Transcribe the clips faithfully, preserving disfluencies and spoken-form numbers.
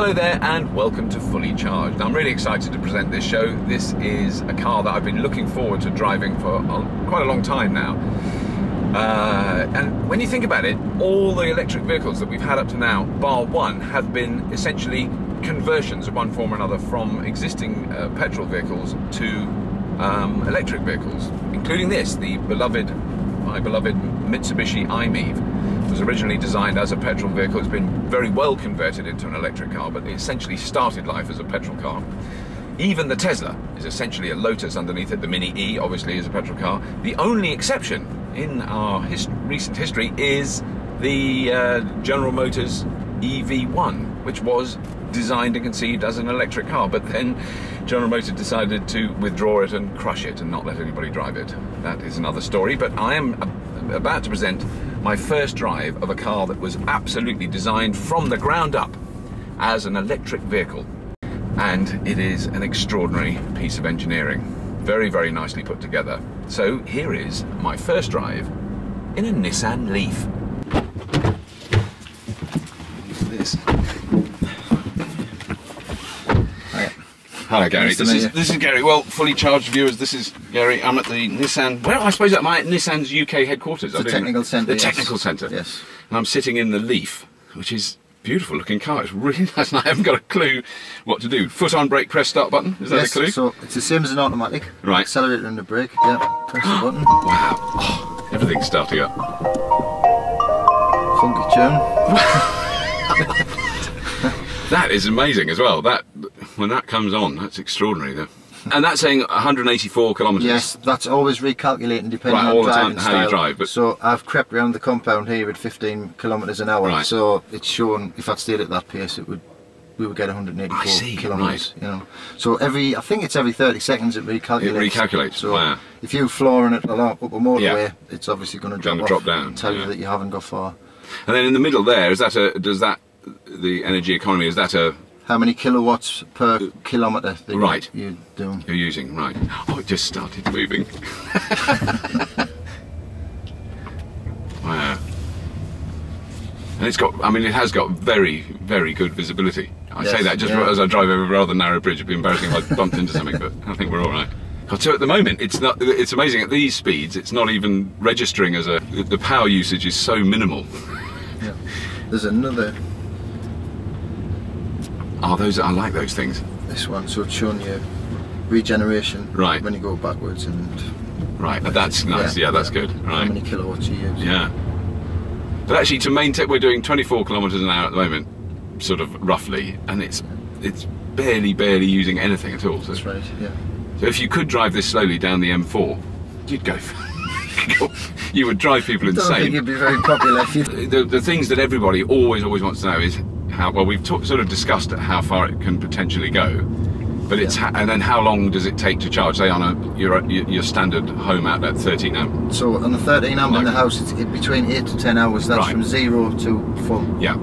Hello there and welcome to Fully Charged. I'm really excited to present this show. This is a car that I've been looking forward to driving for quite a long time now. Uh, and when you think about it, all the electric vehicles that we've had up to now, bar one, have been essentially conversions of one form or another from existing uh, petrol vehicles to um, electric vehicles, including this, the beloved, my beloved Mitsubishi i-MiEV. It was originally designed as a petrol vehicle. It's been very well converted into an electric car, but it essentially started life as a petrol car. Even the Tesla is essentially a Lotus underneath it. The Mini E obviously is a petrol car. The only exception in our hist recent history is the uh, General Motors E V one, which was designed and conceived as an electric car, but then General Motors decided to withdraw it and crush it and not let anybody drive it. That is another story, but I am about to present my first drive of a car that was absolutely designed from the ground up as an electric vehicle, and it is an extraordinary piece of engineering. Very, very nicely put together. So here is my first drive in a Nissan Leaf. This. Hello Gary, nice this, is, this is Gary. Well, Fully Charged viewers, this is Gary. I'm at the Nissan, well I suppose at my Nissan's U K headquarters. The technical centre, The yes. technical centre. Yes. And I'm sitting in the Leaf, which is beautiful looking car. It's really nice and I haven't got a clue what to do. Foot on brake, press start button, is that yes, a clue? So it's the same as an automatic. Right. Accelerator and the brake, yeah, press the button. Wow, oh, everything's starting up. Funky tune. That is amazing as well. That when that comes on, that's extraordinary though. And that's saying one hundred eighty-four kilometres. Yes, that's always recalculating depending right, on all driving the time, how you drive. But so I've crept around the compound here at fifteen kilometres an hour. Right. So it's shown if I stayed at that pace, it would we would get one hundred eighty-four I see, kilometres. Right. You know, so every I think it's every thirty seconds it recalculates. It recalculates. So wow. If you're flooring it up a motorway, yeah. It's obviously going to drop, off drop down and tell yeah. you that you haven't got far. And then in the middle there, is that a does that the energy economy is that a how many kilowatts per uh, kilometre that right. you, you're, you're using, right. Oh, it just started moving. Wow. And it's got, I mean, it has got very, very good visibility. I yes, say that just yeah. as I drive over a rather narrow bridge. It'd be embarrassing if I bumped into something, but I think we're all right. So at the moment, it's not. It's amazing at these speeds, it's not even registering as a, the power usage is so minimal. Yeah. There's another. Oh, those I like those things. This one, so it's showing you regeneration right. when you go backwards and right. That's nice. Yeah, yeah that's yeah. good. Right. How many kilowatts you use? Yeah. But actually, to maintain, we're doing twenty-four kilometres an hour at the moment, sort of roughly, and it's it's barely barely using anything at all. So. That's right. Yeah. So if you could drive this slowly down the M four, you'd go. You would drive people insane. I don't think you'd be very popular. the, the things that everybody always always wants to know is. How, well, we've talk, sort of discussed how far it can potentially go, but it's yeah. and then how long does it take to charge? Say on a your your standard home outlet, thirteen amp. So on the thirteen amp like, in the house, it's between eight to ten hours. That's right. From zero to full. Yeah,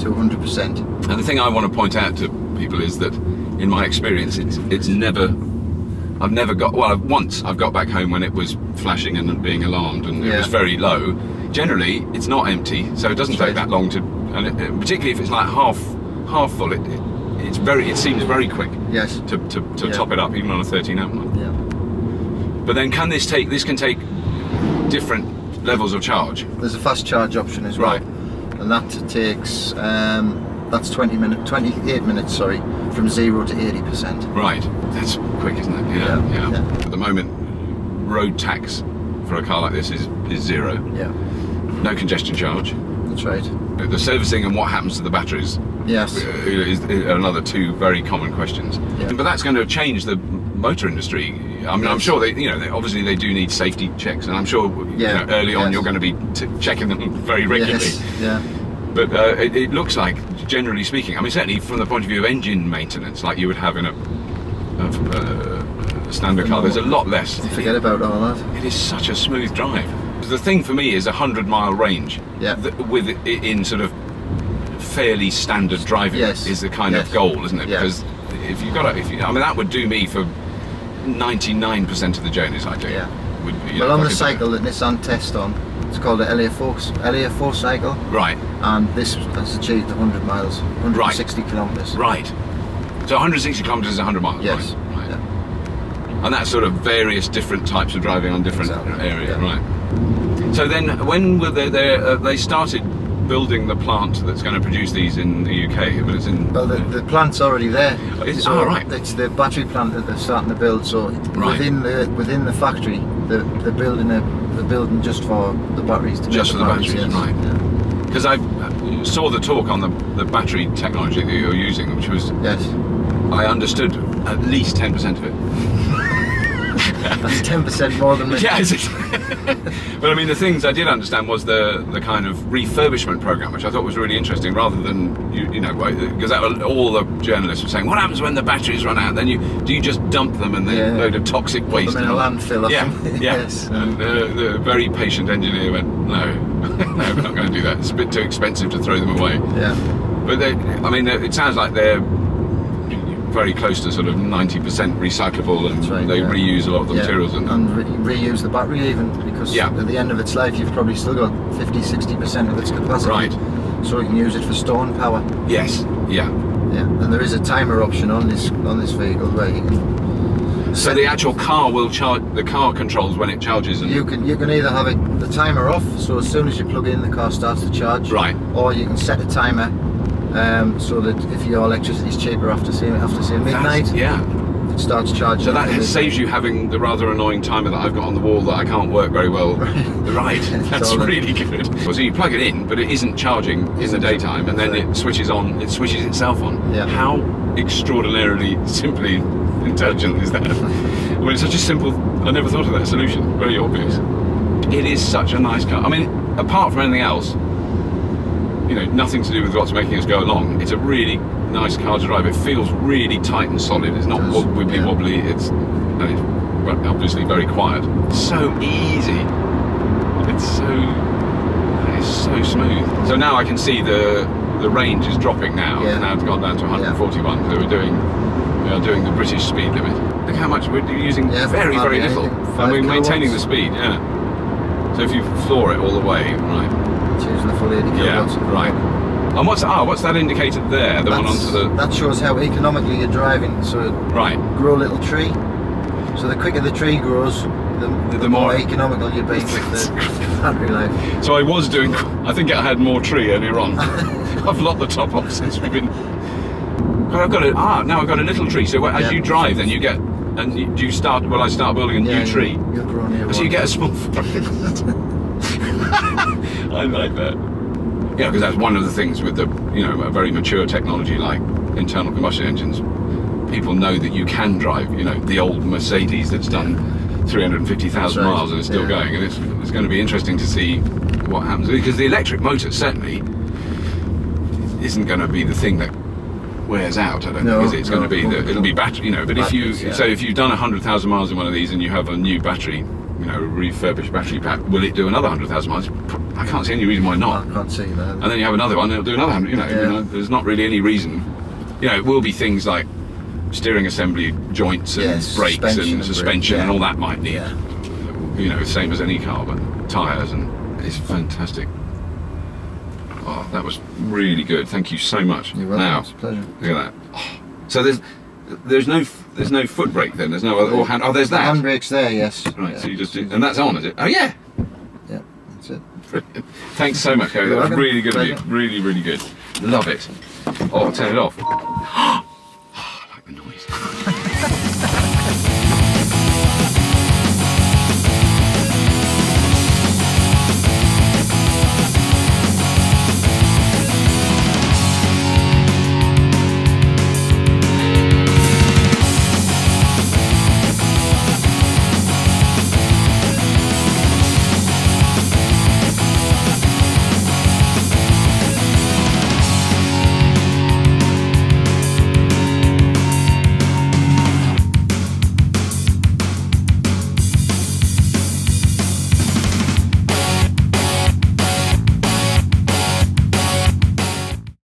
to hundred percent. And the thing I want to point out to people is that, in my experience, it's it's never. I've never got well. Once I've got back home when it was flashing and being alarmed, and yeah. it was very low. Generally, it's not empty, so it doesn't That's take right. that long to. And it, particularly if it's like half half full, it, it it's very it seems very quick. Yes. To to, to yeah. top it up, even on a thirteen amp one. Yeah. But then, can this take? This can take different levels of charge. There's a fast charge option as well. Right. And that takes um, that's twenty minute, twenty-eight minutes, sorry, from zero to eighty percent. Right. That's quick, isn't it? Yeah. Yeah. yeah. yeah. At the moment, road tax for a car like this is is zero. Yeah. No congestion charge. That's right. The servicing and what happens to the batteries yes. is another two very common questions. Yeah. But that's going to change the motor industry. I mean, yes. I'm sure they, you know, they, obviously they do need safety checks, and I'm sure yeah. you know, early on yes. you're going to be t checking them very regularly. Yes. Yeah. But uh, it, it looks like, generally speaking, I mean, certainly from the point of view of engine maintenance, like you would have in a, a, a standard car, there's a lot less. Forget about all that. It is such a smooth drive. The thing for me is a hundred mile range, yeah. with in sort of fairly standard driving yes. is the kind yes. of goal, isn't it? Yes. Because if you've got, a, if you, I mean, that would do me for ninety-nine percent of the journeys I do. Yeah. Would, well, know, on the cycle that Nissan test on, It's called the L A four cycle. Right. And this has achieved one hundred miles, one hundred sixty right. kilometers. Right. So one hundred sixty kilometers is one hundred miles. Yes. Right. Right. Yeah. And that's sort of various different types of driving on different exactly. areas. Yeah. Right. So then, when were they there? Uh, they started building the plant that's going to produce these in the U K, but it's in. Well, the, the plant's already there. Oh, it's, so oh, right. It's the battery plant that they're starting to build. So right. within the within the factory, they're, they're building a the building just for the batteries. To just for the batteries, batteries yes. right? Because yeah. I saw the talk on the the battery technology that you were using, which was yes. I understood at least ten percent of it. That's ten percent more than me. Yeah, well, I mean, the things I did understand was the the kind of refurbishment program, which I thought was really interesting. Rather than you, you know, because that all the journalists were saying, what happens when the batteries run out? Then you do you just dump them and then yeah. a load of toxic Put waste them in a landfill? Yeah, yeah. yes. And uh, the very patient engineer went, no, no, we're not going to do that. It's a bit too expensive to throw them away. Yeah. But they, I mean, it sounds like they're very close to sort of ninety percent recyclable, and right, they yeah. reuse a lot of the yeah. materials. And, and re reuse the battery even, because yeah. at the end of its life you've probably still got fifty to sixty percent of its capacity. Right. So you can use it for storing power. Yes, yeah. Yeah, and there is a timer option on this on this vehicle where you can... So the actual car will charge, the car controls when it charges? And you can you can either have it, the timer off, so as soon as you plug in the car starts to charge. Right. Or you can set a timer Um, so that if your electricity is cheaper after say, after say midnight, That's, yeah, it starts charging. So that has, saves you having the rather annoying timer that I've got on the wall that I can't work very well. Right. right. That's really good. So you plug it in, but it isn't charging in the daytime, and then it switches on. It switches itself on. Yeah. How extraordinarily simply intelligent is that? Well, it's such a simple. I never thought of that solution. Very obvious. It is such a nice car. I mean, apart from anything else, you know, nothing to do with what's making us go along. It's a really nice car to drive. It feels really tight and solid. It's not wobbly yeah. wobbly. It's, and it's obviously very quiet. It's so easy. It's so it's so smooth. So now I can see the the range is dropping now. Yeah. Now it's gone down to one hundred forty-one. Yeah. So we're doing we are doing the British speed limit. Look how much we're using. Yeah, very very little, and we're maintaining the speed. Yeah. So if you floor it all the way, right. Using the full eighty kilowatt. Yeah, right. And what's ah, what's that indicator there? The That's, one onto the that shows how economically you're driving. So right, grow a little tree. So the quicker the tree grows, the, the, the, the more, more economical you'd be with the battery life. So I was doing. I think I had more tree earlier on. I've locked the top off since we've been. But I've got a ah now I've got a little tree. So as yeah. you drive, then you get and you, you start. Well, I start building a new yeah, tree. You're, you're growing here. So one. You get a small. I like that. Yeah, because that's one of the things with the, you know, a very mature technology like internal combustion engines. People know that you can drive, you know, the old Mercedes that's done yeah. three hundred fifty thousand right. miles and it's still yeah. going. And it's, it's going to be interesting to see what happens. Because the electric motor certainly isn't going to be the thing that wears out, I don't no, think, is it? It's no, going to be, the, it'll be battery, you know, but batteries, if you, yeah. so if you've done one hundred thousand miles in one of these and you have a new battery, you know, refurbished battery pack, will it do another one hundred thousand miles? I can't see any reason why not. I can't see that. And then you have another one, it'll do another one hundred, you know, yeah. you know, there's not really any reason. You know, it will be things like steering assembly joints and yes, brakes suspension and suspension and, yeah. and all that might need, yeah. you know, same as any car, but tyres and it's fantastic. Oh, that was really good. Thank you so much. You're welcome. Now, it's a pleasure. Look at that. Oh, so there's there's no there's no foot brake then. There's no other or hand. Oh, there's that. The handbrake's there, yes. Right. Yeah. So you just do, and that's on, is it? Oh yeah. Yeah, that's it. Brilliant. Thanks so much, Harry. That was really good of you. Really, really good. Love it. Oh, I'll turn it off.